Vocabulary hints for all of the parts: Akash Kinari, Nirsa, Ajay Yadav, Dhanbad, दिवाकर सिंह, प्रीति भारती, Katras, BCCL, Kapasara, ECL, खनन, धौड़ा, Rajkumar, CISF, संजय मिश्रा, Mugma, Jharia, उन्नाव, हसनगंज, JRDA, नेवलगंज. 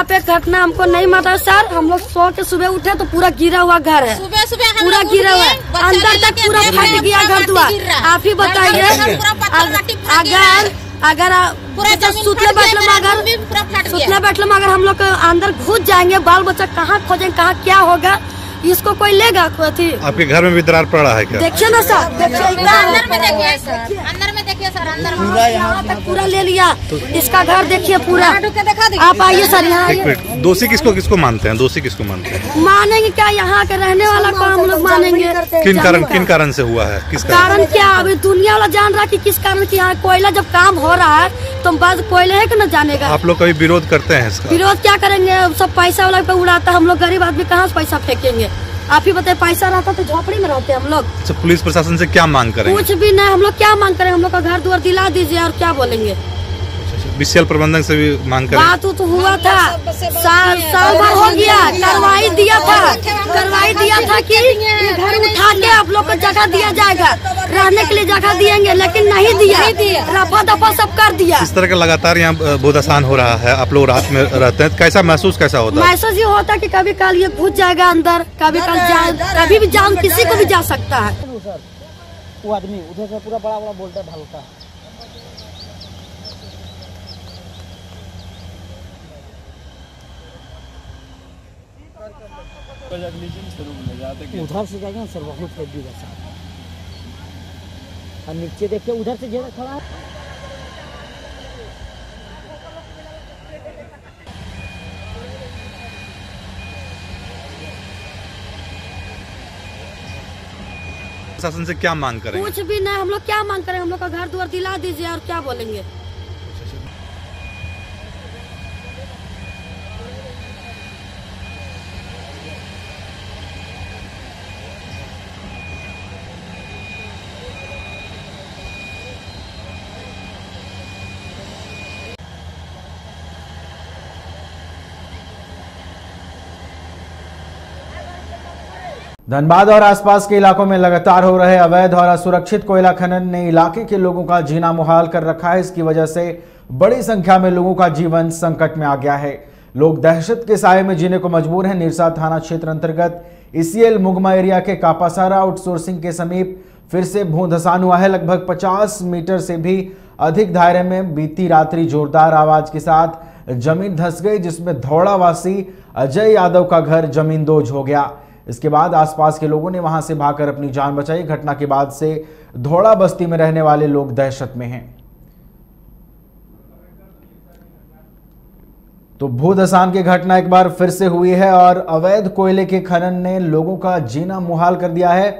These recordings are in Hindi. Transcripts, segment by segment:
यहाँ पे घटना हमको नहीं मालूम सर। हम लोग सो के सुबह उठे तो पूरा गिरा हुआ घर है, सुबह सुबह पूरा गिरा हुआ है, अंदर तक पूरा फट गया घर द्वार। आप ही बताइए अगर अगर सुतले बैठले में अगर हम लोग अंदर घुस जाएंगे, बाल बच्चा कहाँ खोजेंगे, कहाँ क्या होगा, इसको कोई लेगा? आपके घर में भी दरार पड़ा है क्या? देखिए ना सर, अंदर में देखिए सर, अंदर यहाँ तक पूरा ले लिया, इसका घर देखिए पूरा। आप आइए सर यहाँ। दोषी किसको किसको मानते हैं? दोषी किसको मानते हैं? मानेंगे क्या, यहाँ के रहने वाला को हम लोग मानेंगे। किन कारण से हुआ है? किस कारण क्या? अभी दुनिया वाला जान रहा है किस कारण की यहाँ कोयला जब काम हो रहा है तो बस कोयला है कि न जानेगा। आप लोग कभी विरोध करते हैं? विरोध क्या करेंगे, सब पैसा वाला पे उड़ाता है। हम लोग गरीब आदमी कहाँ से पैसा फेंकेंगे? आप ही बताए, पैसा रहता तो झोपड़ी में रहते हम लोग। तो पुलिस प्रशासन से क्या मांग करें? कुछ भी नहीं, हम लोग क्या मांग करें, हम लोग का घर द्वार दिला दीजिए और क्या बोलेंगे। बीसीसीएल प्रबंधन से भी मांग करें। बात तो हुआ था, साल भर हो गया, कार्रवाई दिया था कि घर उठा के आप लोग को जगह दिया जाएगा, रहने के लिए जगह दिएंगे, लेकिन नहीं दिया, रफा दफा सब कर दिया। इस तरह का लगातार यहाँ भूदासान हो रहा है। आप लोग रात में रहते हैं, कैसा महसूस कैसा होता है? महसूस ये होता कि कभी कल ये घुस जाएगा अंदर, कभी भी जान किसी को भी जा सकता है। वो आदमी उधर से पूरा बड़ा बड़ा बोलता ढलता है। उधर से जाएगा सर, बहुत फट गया सर। और नीचे देखिए, उधर से जरा खड़ा है। शासन से क्या मांग करें? कुछ भी नहीं, हम लोग क्या मांग करें, हम लोग का घर द्वार दिला दीजिए और क्या बोलेंगे। धनबाद और आसपास के इलाकों में लगातार हो रहे अवैध और असुरक्षित कोयला खनन ने इलाके के लोगों का जीना मुहाल कर रखा है। इसकी वजह से बड़ी संख्या में लोगों का जीवन संकट में आ गया है। लोग दहशत के साये में जीने को मजबूर हैं। निरसा थाना क्षेत्र अंतर्गत ECL मुगमा एरिया के कापासारा आउटसोर्सिंग के समीप फिर से भूधसान हुआ है। लगभग 50 मीटर से भी अधिक दायरे में बीती रात्रि जोरदार आवाज के साथ जमीन धंस गई, जिसमें धौड़ावासी अजय यादव का घर जमींदोज हो गया। इसके बाद आसपास के लोगों ने वहां से भागकर अपनी जान बचाई। घटना के बाद से धौड़ा बस्ती में रहने वाले लोग दहशत में हैं। तो भूधसान की घटना एक बार फिर से हुई है और अवैध कोयले के खनन ने लोगों का जीना मुहाल कर दिया है।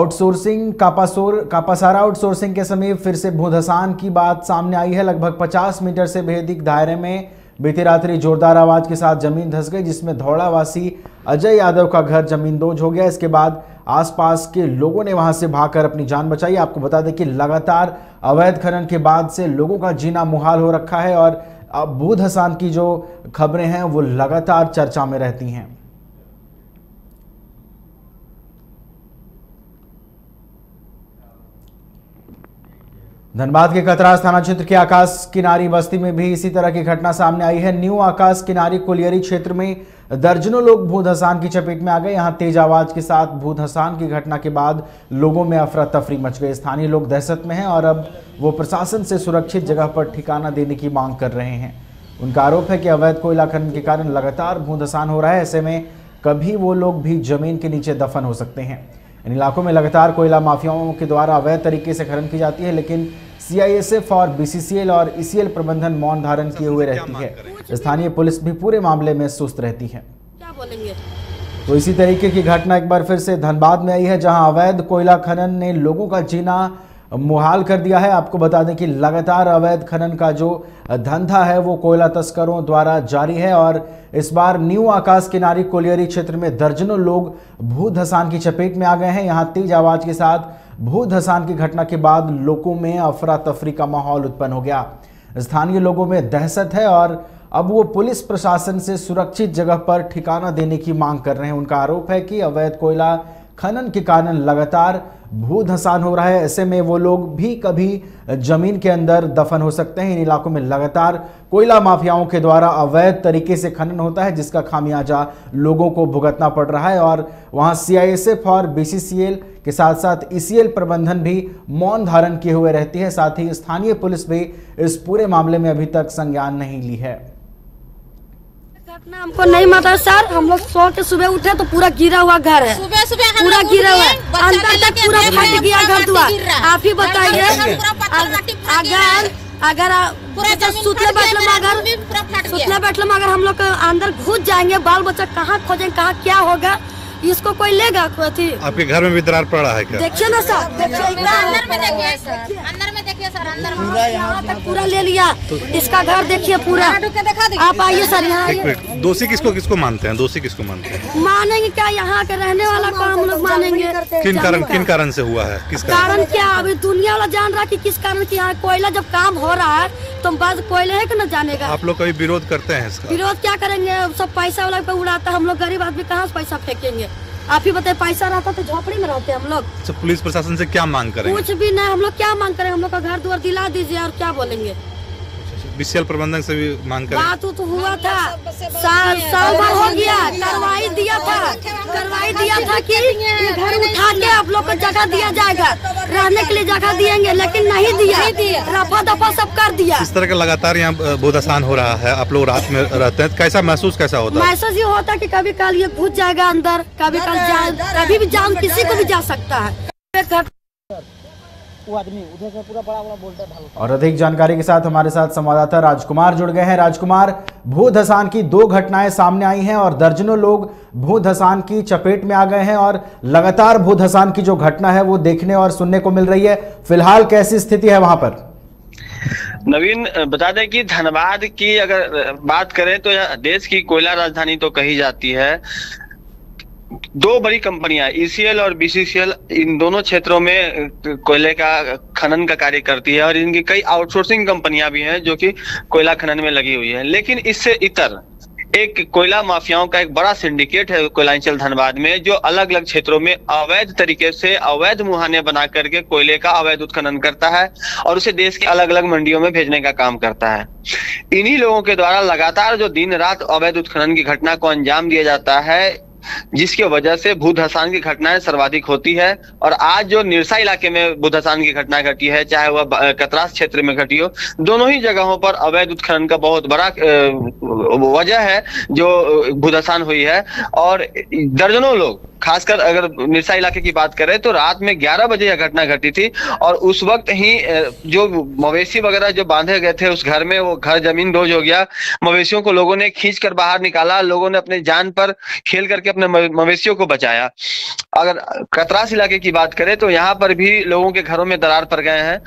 आउटसोर्सिंग कापासारा आउटसोर्सिंग के समीप फिर से भूधसान की बात सामने आई है। लगभग 50 मीटर से भी अधिक दायरे में बीती रात्रि जोरदार आवाज के साथ जमीन धंस गई, जिसमें धौड़ावासी अजय यादव का घर जमींदोज हो गया। इसके बाद आसपास के लोगों ने वहां से भागकर अपनी जान बचाई। आपको बता दें कि लगातार अवैध खनन के बाद से लोगों का जीना मुहाल हो रखा है और अब भूधसान की जो खबरें हैं वो लगातार चर्चा में रहती हैं। धनबाद के कतरास थाना क्षेत्र के आकाश किनारी बस्ती में भी इसी तरह की घटना सामने आई है। न्यू आकाश किनारी कोलियरी क्षेत्र में दर्जनों लोग भूधसान की चपेट में आ गए। यहां तेज आवाज के साथ भूधसान की घटना के बाद लोगों में अफरा तफरी मच गई। स्थानीय लोग दहशत में हैं और अब वो प्रशासन से सुरक्षित जगह पर ठिकाना देने की मांग कर रहे हैं। उनका आरोप है कि अवैध कोयला खनन के कारण लगातार भूधसान हो रहा है, ऐसे में कभी वो लोग भी जमीन के नीचे दफन हो सकते हैं। इन इलाकों में लगातार कोयला माफियाओं के द्वारा अवैध तरीके से खनन की जाती है, लेकिन CISF और BCCL और ECL प्रबंधन मौन धारण किए हुए रहती है। स्थानीय पुलिस भी पूरे मामले में सुस्त रहती है। क्या बोलेंगे? तो इसी तरीके की घटना एक बार फिर से धनबाद में आई है, जहां अवैध कोयला खनन ने लोगों का जीना मुहाल कर दिया है। आपको बता दें कि लगातार अवैध खनन का जो धंधा है वो कोयला तस्करों द्वारा जारी है और इस बार न्यू आकाश किनारी कोलियरी क्षेत्र में दर्जनों लोग भूधसान की चपेट में आ गए हैं। यहाँ तेज आवाज के साथ भूधसान की घटना के बाद लोगों में अफरा तफरी का माहौल उत्पन्न हो गया। स्थानीय लोगों में दहशत है और अब वो पुलिस प्रशासन से सुरक्षित जगह पर ठिकाना देने की मांग कर रहे हैं। उनका आरोप है कि अवैध कोयला खनन के कारण लगातार भू धंसान हो रहा है, ऐसे में वो लोग भी कभी जमीन के अंदर दफन हो सकते हैं। इन इलाकों में लगातार कोयला माफियाओं के द्वारा अवैध तरीके से खनन होता है, जिसका खामियाजा लोगों को भुगतना पड़ रहा है। और वहाँ CISF और BCCL के साथ साथ ECL प्रबंधन भी मौन धारण किए हुए रहती है। साथ ही स्थानीय पुलिस भी इस पूरे मामले में अभी तक संज्ञान नहीं ली है। घटना हमको नहीं मालूम सर, हम लोग सो के सुबह उठे तो पूरा गिरा हुआ घर है, सुबह सुबह पूरा गिरा हुआ है, अंदर तक पूरा फट गया घर द्वार। आप ही बताइए, अगर सुतले बैठले में अगर हम लोग अंदर घुस जाएंगे, बाल बच्चा कहाँ खोजेंगे, कहाँ क्या होगा, इसको कोई लेगा? आपके घर में भी दरार पड़ा है क्या? देखिए ना सर, अंदर में देखिए सर, अंदर यहाँ तक पूरा ले लिया, इसका घर देखिए पूरा। आप आइए सर, यहाँ दोषी किसको किसको मानते हैं? दोषी किसको मानते हैं? मानेंगे क्या? यहाँ के रहने वाला को हम लोग मानेंगे। किन कारण से हुआ है? किस कारण? क्या अभी दुनिया वाला जान रहा है कि किस कारण की यहाँ कोयला जब काम हो रहा है तो बस कोयला है कि न जानेगा। आप लोग कभी विरोध करते हैं? विरोध क्या करेंगे, सब पैसा वाला पे उड़ाता है, हम लोग गरीब आदमी कहाँ से पैसा फेंकेंगे? आप ही बताए, पैसा रहता तो झोपड़ी में रहते हम लोग। तो पुलिस प्रशासन से क्या मांग करें? कुछ भी नहीं, हम लोग क्या मांग करें, हम लोग का घर द्वार दिला दीजिए और क्या बोलेंगे। बीसीसीएल प्रबंधन से भी मांग करें। बात तो हुआ था, साल भर हो गया, कार्रवाई दिया था कि घर उठा के आप लोग को जगह दिया जाएगा, रहने के लिए जगह दिएंगे, लेकिन नहीं दिया, रफा दफा सब कर दिया। इस तरह का लगातार यहाँ बहुत आसान हो रहा है। आप लोग रात में रहते हैं, कैसा महसूस कैसा होता है? महसूस ये होता है कि कभी कल ये घुस जाएगा अंदर, कभी कल जान, कभी भी जान, किसी को भी जा सकता है। और अधिक जानकारी के साथ हमारे साथ संवाददाता राजकुमार जुड़ गए हैं। राजकुमार, भूधंसान की दो घटनाएं सामने आई हैं और दर्जनों लोग भूधंसान की चपेट में आ गए हैं और लगातार भूधंसान की जो घटना है वो देखने और सुनने को मिल रही है। फिलहाल कैसी स्थिति है वहां पर? नवीन, बता दें कि धनबाद की अगर बात करें तो देश की कोयला राजधानी तो कही जाती है। दो बड़ी कंपनियां ECL और BCCL इन दोनों क्षेत्रों में कोयले का खनन का कार्य करती है और इनकी कई आउटसोर्सिंग कंपनियां भी हैं जो कि कोयला खनन में लगी हुई है। लेकिन इससे इतर एक कोयला माफियाओं का एक बड़ा सिंडिकेट है कोयलांचल धनबाद में, जो अलग अलग क्षेत्रों में अवैध तरीके से अवैध मुहाने बना करके कोयले का अवैध उत्खनन करता है और उसे देश के अलग अलग मंडियों में भेजने का काम करता है। इन्हीं लोगों के द्वारा लगातार जो दिन रात अवैध उत्खनन की घटना को अंजाम दिया जाता है, जिसकी वजह से भूधंसान की घटनाएं सर्वाधिक होती है। और आज जो निरसा इलाके में भूधंसान की घटना घटी है, चाहे वह कतरास क्षेत्र में घटी हो, दोनों ही जगहों पर अवैध उत्खनन का बहुत बड़ा वजह है जो भूधंसान हुई है। और दर्जनों लोग, खासकर अगर निरसा इलाके की बात करें तो रात में 11 बजे यह घटना घटी थी और उस वक्त ही जो मवेशी वगैरह जो बांधे गए थे उस घर में, वो घर जमींदोज हो गया। मवेशियों को लोगों ने खींच कर बाहर निकाला, लोगों ने अपने जान पर खेल करके अपने मवेशियों को बचाया। अगर कतरास इलाके की बात करें तो यहाँ पर भी लोगों के घरों में दरार पड़ गए हैं।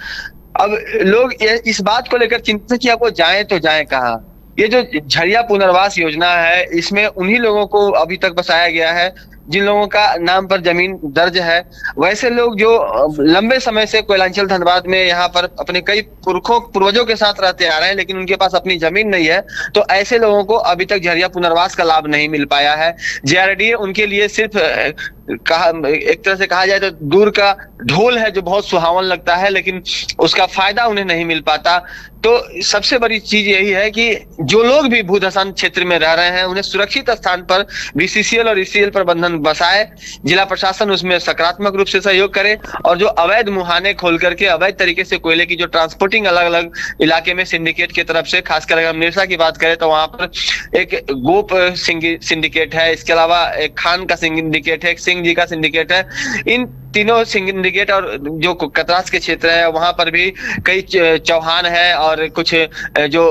अब लोग इस बात को लेकर चिंतित है कि अब वो जाए तो जाए कहाँ। ये जो झरिया पुनर्वास योजना है, इसमें उन्हीं लोगों को अभी तक बसाया गया है जिन लोगों का नाम पर जमीन दर्ज है। वैसे लोग जो लंबे समय से कोयलांचल धनबाद में यहाँ पर अपने कई पूर्वजों के साथ रहते आ रहे हैं लेकिन उनके पास अपनी जमीन नहीं है, तो ऐसे लोगों को अभी तक झरिया पुनर्वास का लाभ नहीं मिल पाया है। JRDA उनके लिए सिर्फ एक तरह से कहा जाए तो दूर का ढोल है जो बहुत सुहावन लगता है, लेकिन उसका फायदा उन्हें नहीं मिल पाता। तो सबसे बड़ी चीज यही है कि जो लोग भी भूधंसान क्षेत्र में रह रहे हैं उन्हें सुरक्षित स्थान पर BCCL और ECL प्रबंधन बसाए, जिला प्रशासन उसमें सकारात्मक रूप से सहयोग करे और जो अवैध मुहाने खोल करके अवैध तरीके से कोयले की जो ट्रांसपोर्टिंग अलग अलग इलाके में सिंडिकेट की तरफ से, खासकर अगर हम निरसा की बात करें तो वहां पर एक गोप सिंडिकेट है, इसके अलावा एक खान का सिंडिकेट है, एक सिंह जी का सिंडिकेट है। इन तीनों सिंडिकेट और जो कतरास के क्षेत्र है वहां पर भी कई चौहान है और कुछ जो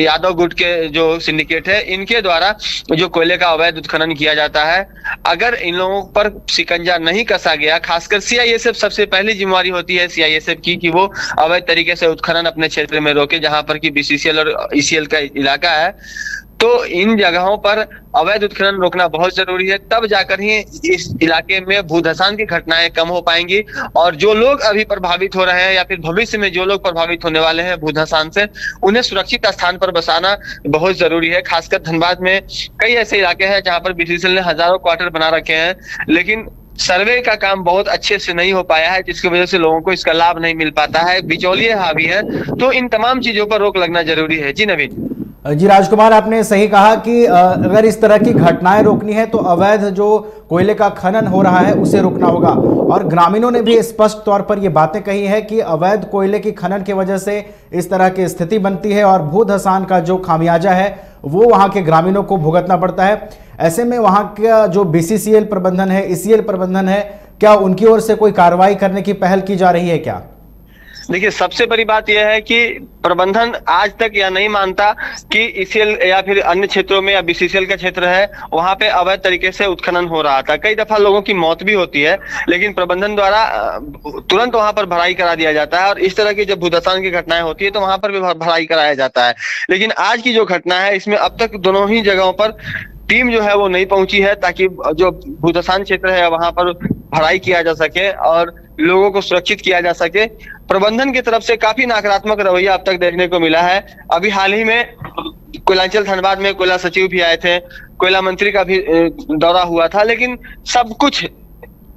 यादव गुट के जो सिंडिकेट है, इनके द्वारा जो कोयले का अवैध उत्खनन किया जाता है। अगर इन लोगों पर शिकंजा नहीं कसा गया, खासकर CISF सबसे पहली जिम्मेवारी होती है CISF की कि वो अवैध तरीके से उत्खनन अपने क्षेत्र में रोके, जहां पर कि BCCL और ECL का इलाका है, तो इन जगहों पर अवैध उत्खनन रोकना बहुत जरूरी है। तब जाकर ही इस इलाके में भूधंसान की घटनाएं कम हो पाएंगी और जो लोग अभी प्रभावित हो रहे हैं या फिर भविष्य में जो लोग प्रभावित होने वाले हैं भूधंसान से, उन्हें सुरक्षित स्थान पर बसाना बहुत जरूरी है। खासकर धनबाद में कई ऐसे इलाके हैं जहां पर BCCL ने हजारों क्वार्टर बना रखे हैं, लेकिन सर्वे का काम बहुत अच्छे से नहीं हो पाया है, जिसकी वजह से लोगों को इसका लाभ नहीं मिल पाता है, बिचौलिए हावी है, तो इन तमाम चीजों पर रोक लगना जरूरी है। जी नवीन जी, राजकुमार आपने सही कहा कि अगर इस तरह की घटनाएं रोकनी है तो अवैध जो कोयले का खनन हो रहा है उसे रोकना होगा। और ग्रामीणों ने भी स्पष्ट तौर पर ये बातें कही है कि अवैध कोयले की खनन की वजह से इस तरह की स्थिति बनती है और भूधसान का जो खामियाजा है वो वहाँ के ग्रामीणों को भुगतना पड़ता है। ऐसे में वहाँ का जो BCCL प्रबंधन है, ECL प्रबंधन है, क्या उनकी ओर से कोई कार्रवाई करने की पहल की जा रही है क्या? देखिए, सबसे बड़ी बात यह है कि प्रबंधन आज तक यह नहीं मानता कि ECL या फिर अन्य क्षेत्रों में या BCCL का क्षेत्र है वहां पे अवैध तरीके से उत्खनन हो रहा था। कई दफा लोगों की मौत भी होती है, लेकिन प्रबंधन द्वारा तुरंत वहां पर भराई करा दिया जाता है। और इस तरह की जब भूधसान की घटनाएं होती है तो वहां पर भी भराई कराया जाता है। लेकिन आज की जो घटना है इसमें अब तक दोनों ही जगहों पर टीम जो है वो नहीं पहुंची है, ताकि जो भूधसान क्षेत्र है वहां पर भराई किया जा सके और लोगों को सुरक्षित किया जा सके। प्रबंधन की तरफ से काफी नकारात्मक रवैया अब तक देखने को मिला है। अभी हाल ही में कोयलांचल धनबाद में कोयला सचिव भी आए थे, कोयला मंत्री का भी दौरा हुआ था, लेकिन सब कुछ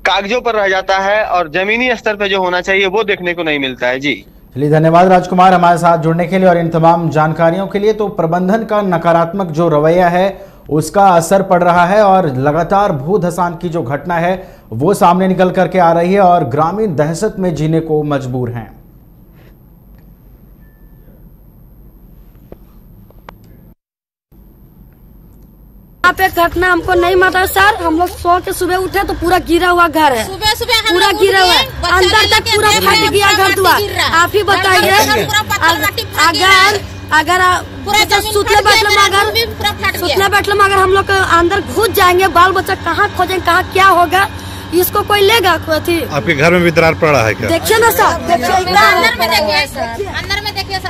कागजों पर रह जाता है और जमीनी स्तर पर जो होना चाहिए वो देखने को नहीं मिलता है। जी चलिए, धन्यवाद राजकुमार हमारे साथ जुड़ने के लिए और इन तमाम जानकारियों के लिए। तो प्रबंधन का नकारात्मक जो रवैया है उसका असर पड़ रहा है और लगातार भूधसान की जो घटना है वो सामने निकल करके आ रही है और ग्रामीण दहशत में जीने को मजबूर हैं। यहाँ पे घटना हमको नहीं मालूम सर, हम लोग सो के सुबह उठे तो पूरा गिरा हुआ घर है, पूरा गिरा हुआ है, अंदर तक पूरा फट गया घर द्वार। आप ही बताइए, अगर सुतले बैठले में अगर हम लोग अंदर घुस जाएंगे, बाल बच्चा कहाँ खोजेंगे, कहाँ क्या होगा, इसको कोई लेगा? आपके घर में भी दरार पड़ा है क्या? देखिए ना सर, अंदर में देखिए सर,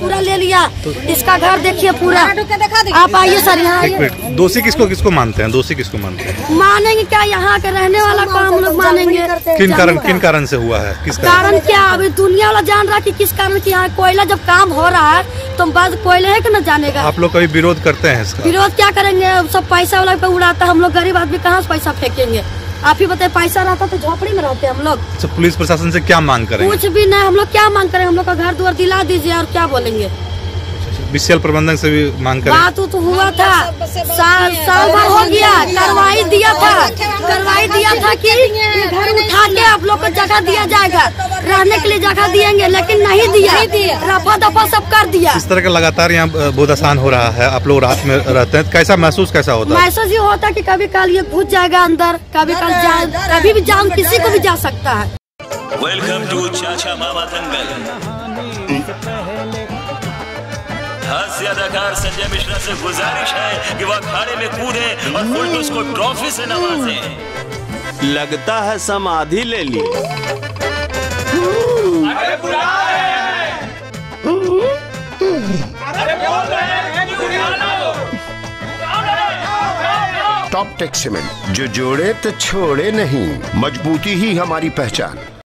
पूरा ले लिया इसका घर, देखिए पूरा। आप आइए सर, यहाँ दोषी किसको मानते हैं? मानेंगे क्या? यहाँ के रहने वाला को हम लोग मानेंगे? किन कारण से हुआ है? किस कारण क्या? अभी दुनिया वाला जान रहा कि किस कारण की यहाँ कोयला जब काम हो रहा है तो बस कोयले है की न जानेगा। आप लोग कभी विरोध करते हैं? विरोध क्या करेंगे, सब पैसा वाला पे उड़ाता है, हम लोग गरीब आदमी कहाँ से पैसा फेंकेंगे? आप ही बताइए, पैसा रहता तो झोपड़ी में रहते हम लोग। पुलिस प्रशासन से क्या मांग करें? कुछ भी नहीं, हम लोग क्या मांग करें, हम लोग का घर द्वार दिला दीजिए और क्या बोलेंगे। BCCL प्रबंधन से भी मांग करें। बात तो हुआ था, साल भर हो गया, कार्रवाई दिया था कि घर उठा के आप लोग को जगह दिया जाएगा, रहने के लिए जगह दिएंगे, लेकिन नहीं दिया, रफा दफा सब कर दिया। इस तरह का लगातार यहाँ भूधसान हो रहा है। आप लोग रात में रहते हैं, कैसा होता है? महसूस ये होता है कि कभी कल ये घुस जाएगा अंदर, कभी भी जान किसी को भी जा सकता है। वेलकम टू चाचा मामा दंगल। हास्य अदाकार संजय मिश्रा से गुजारिश है कि वह अखाड़े में कूदे और फुलटूस को ट्रॉफी से नवाजे। लगता है समाधि ले ली। अरे बुला रहे हैं, अरे बोल रहे हैं कि बुला लो। टॉप टेक सीमेंट, जो जोड़े तो छोड़े नहीं, मजबूती ही हमारी पहचान।